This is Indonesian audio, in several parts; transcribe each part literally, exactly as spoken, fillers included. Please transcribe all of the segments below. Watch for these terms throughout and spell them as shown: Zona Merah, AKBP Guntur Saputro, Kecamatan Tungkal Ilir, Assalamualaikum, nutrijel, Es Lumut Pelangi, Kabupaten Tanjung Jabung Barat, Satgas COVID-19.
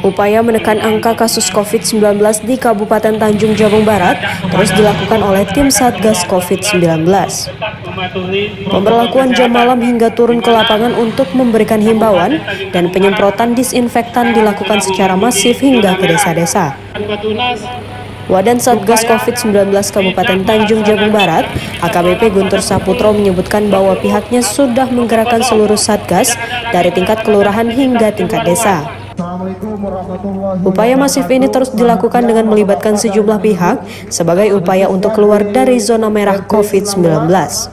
Upaya menekan angka kasus COVID sembilan belas di Kabupaten Tanjung Jabung Barat terus dilakukan oleh tim Satgas COVID sembilan belas. Pemberlakuan jam malam hingga turun ke lapangan untuk memberikan himbauan dan penyemprotan disinfektan dilakukan secara masif hingga ke desa-desa. Wadan Satgas COVID sembilan belas Kabupaten Tanjung Jabung Barat, A K B P Guntur Saputro menyebutkan bahwa pihaknya sudah menggerakkan seluruh Satgas dari tingkat kelurahan hingga tingkat desa. Upaya masif ini terus dilakukan dengan melibatkan sejumlah pihak sebagai upaya untuk keluar dari zona merah COVID sembilan belas.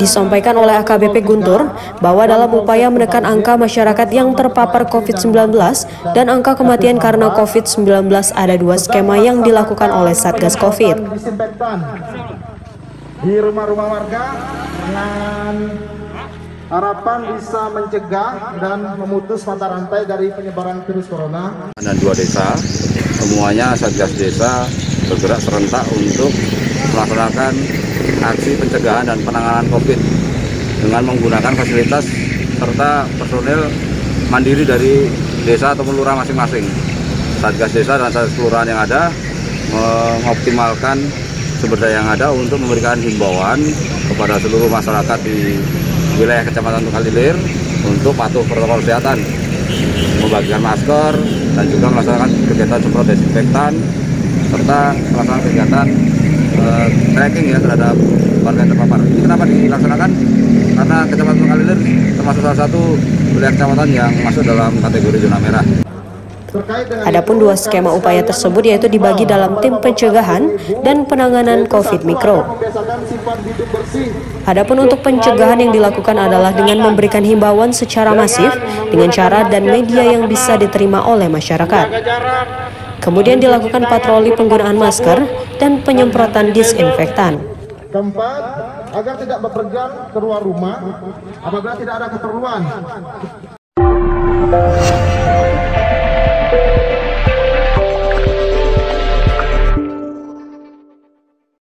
Disampaikan oleh A K B P Guntur bahwa dalam upaya menekan angka masyarakat yang terpapar COVID sembilan belas dan angka kematian karena COVID sembilan belas ada dua skema yang dilakukan oleh Satgas COVID. Di rumah-rumah warga dengan harapan bisa mencegah dan memutus mata rantai dari penyebaran virus corona. Ada dua desa, semuanya Satgas desa bergerak serentak untuk melaksanakan aksi pencegahan dan penanganan COVID dengan menggunakan fasilitas serta personel mandiri dari desa atau lurah masing-masing. Satgas desa dan satgas kelurahan yang ada mengoptimalkan sumber daya yang ada untuk memberikan himbauan kepada seluruh masyarakat di wilayah Kecamatan Tungkal Ilir untuk patuh protokol kesehatan, membagikan masker dan juga melaksanakan kegiatan semprot desinfektan serta melaksanakan kegiatan tracking ya terhadap warga yang terpapar. Ini kenapa dilaksanakan? Karena Kecamatan Tungkal Ilir termasuk salah satu wilayah kecamatan yang masuk dalam kategori zona merah. Adapun dua skema upaya tersebut yaitu dibagi dalam tim pencegahan dan penanganan COVID mikro. Adapun untuk pencegahan yang dilakukan adalah dengan memberikan himbauan secara masif dengan cara dan media yang bisa diterima oleh masyarakat. Kemudian dilakukan patroli penggunaan masker dan penyemprotan disinfektan. Keempat, agar tidak bepergian keluar rumah apabila tidak ada keperluan.